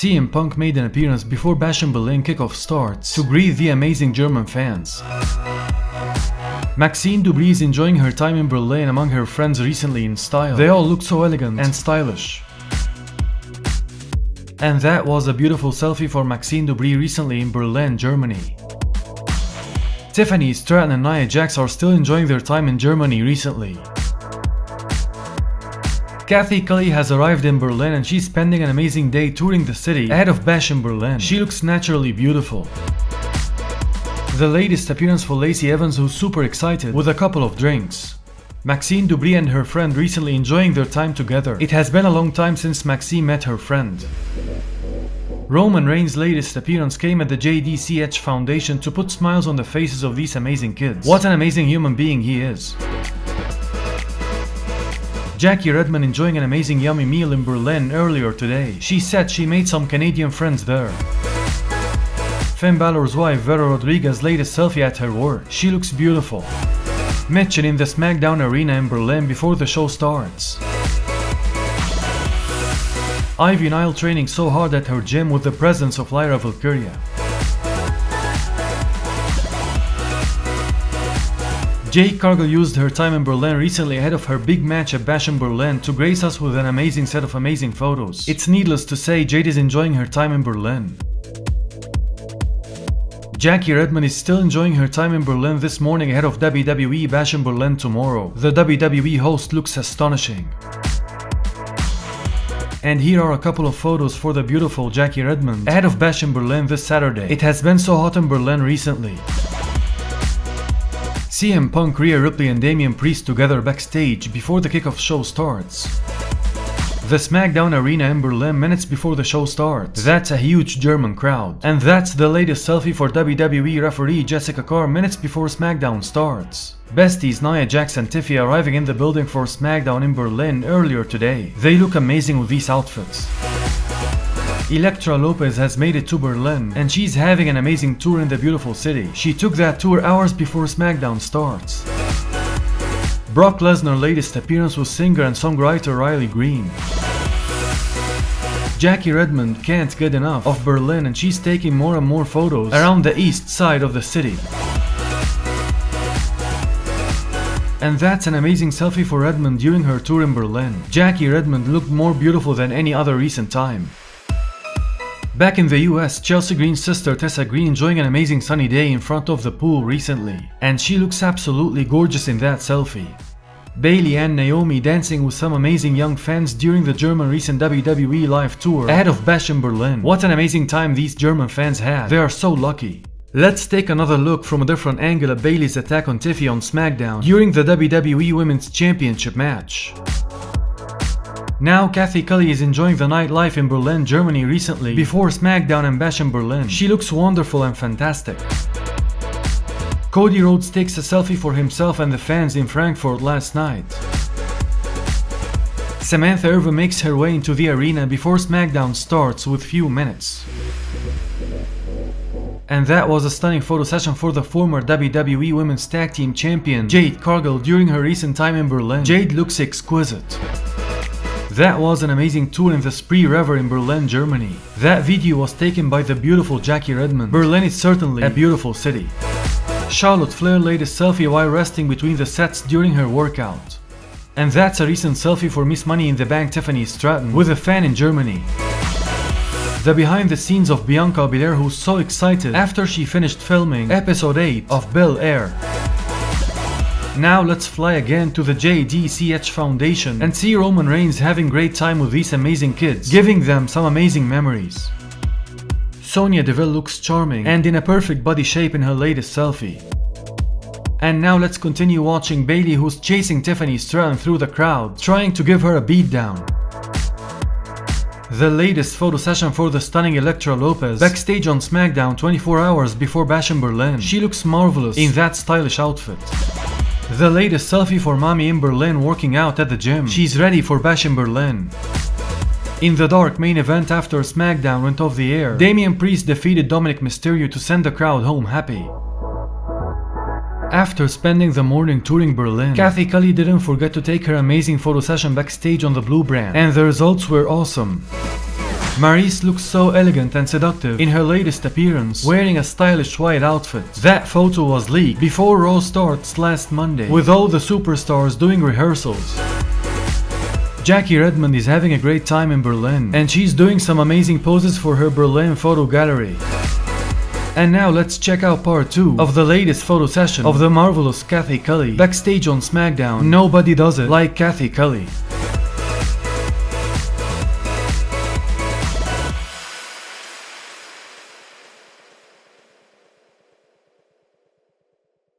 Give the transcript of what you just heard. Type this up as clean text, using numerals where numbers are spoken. CM Punk made an appearance before Bash in Berlin kickoff starts to greet the amazing German fans. Maxxine Dupri is enjoying her time in Berlin among her friends recently in style. They all look so elegant and stylish. And that was a beautiful selfie for Maxxine Dupri recently in Berlin, Germany. Tiffany Stratton and Nia Jax are still enjoying their time in Germany recently. Cathy Kelly has arrived in Berlin and she's spending an amazing day touring the city ahead of Bash in Berlin. She looks naturally beautiful. The latest appearance for Lacey Evans, who's super excited with a couple of drinks. Maxxine Dupri and her friend recently enjoying their time together. It has been a long time since Maxxine met her friend. Roman Reigns' latest appearance came at the JDCH Foundation to put smiles on the faces of these amazing kids. What an amazing human being he is. Jackie Redmond enjoying an amazing yummy meal in Berlin earlier today. She said she made some Canadian friends there. Finn Balor's wife Vera Rodriguez laid a selfie at her work. She looks beautiful. Mention in the Smackdown Arena in Berlin before the show starts. Ivy Nile training so hard at her gym with the presence of Lyra Valkyria. Jade Cargill used her time in Berlin recently ahead of her big match at Bash in Berlin to grace us with an amazing set of amazing photos. It's needless to say, Jade is enjoying her time in Berlin. Jackie Redmond is still enjoying her time in Berlin this morning ahead of WWE Bash in Berlin tomorrow. The WWE host looks astonishing. And here are a couple of photos for the beautiful Jackie Redmond ahead of Bash in Berlin this Saturday. It has been so hot in Berlin recently. CM Punk, Rhea Ripley and Damian Priest together backstage before the kickoff show starts. The Smackdown Arena in Berlin minutes before the show starts. That's a huge German crowd. And that's the latest selfie for WWE referee Jessica Carr minutes before Smackdown starts. Besties Nia Jax and Tiffy arriving in the building for Smackdown in Berlin earlier today. They look amazing with these outfits. Elektra Lopez has made it to Berlin and she's having an amazing tour in the beautiful city. She took that tour hours before SmackDown starts. Brock Lesnar's latest appearance was singer and songwriter Riley Green. Jackie Redmond can't get enough of Berlin and she's taking more and more photos around the east side of the city. And that's an amazing selfie for Redmond during her tour in Berlin. Jackie Redmond looked more beautiful than any other recent time. Back in the US, Chelsea Green's sister Tessa Green enjoying an amazing sunny day in front of the pool recently. And she looks absolutely gorgeous in that selfie. Bayley and Naomi dancing with some amazing young fans during the German recent WWE live tour ahead of Bash in Berlin. What an amazing time these German fans had. They are so lucky. Let's take another look from a different angle at Bayley's attack on Tiffy on SmackDown during the WWE Women's Championship match. Now Cathy Kelly is enjoying the nightlife in Berlin, Germany recently before SmackDown and Bash in Berlin. She looks wonderful and fantastic. Cody Rhodes takes a selfie for himself and the fans in Frankfurt last night. Samantha Irvin makes her way into the arena before SmackDown starts with few minutes. And that was a stunning photo session for the former WWE Women's Tag Team Champion Jade Cargill during her recent time in Berlin. Jade looks exquisite. That was an amazing tour in the Spree River in Berlin, Germany. That video was taken by the beautiful Jackie Redmond. Berlin is certainly a beautiful city. Charlotte Flair laid a selfie while resting between the sets during her workout. And that's a recent selfie for Miss Money in the Bank Tiffany Stratton with a fan in Germany. The behind the scenes of Bianca Belair, who's so excited after she finished filming episode 8 of Bel-Air. Now let's fly again to the JDCH Foundation and see Roman Reigns having great time with these amazing kids, giving them some amazing memories. Sonya Deville looks charming and in a perfect body shape in her latest selfie. And now let's continue watching Bayley, who's chasing Tiffany Stratton through the crowd, trying to give her a beatdown. The latest photo session for the stunning Elektra Lopez backstage on SmackDown 24 hours before Bash in Berlin. She looks marvelous in that stylish outfit. The latest selfie for Mommy in Berlin working out at the gym. She's ready for Bash in Berlin. In the dark main event after SmackDown went off the air, Damian Priest defeated Dominic Mysterio to send the crowd home happy. After spending the morning touring Berlin, Cathy Kelly didn't forget to take her amazing photo session backstage on the Blue Brand, and the results were awesome. Maryse looks so elegant and seductive in her latest appearance, wearing a stylish white outfit. That photo was leaked before Raw starts last Monday, with all the superstars doing rehearsals. Jackie Redmond is having a great time in Berlin, and she's doing some amazing poses for her Berlin photo gallery. And now let's check out part 2 of the latest photo session of the marvelous Cathy Kelly backstage on SmackDown. Nobody does it like Cathy Kelly.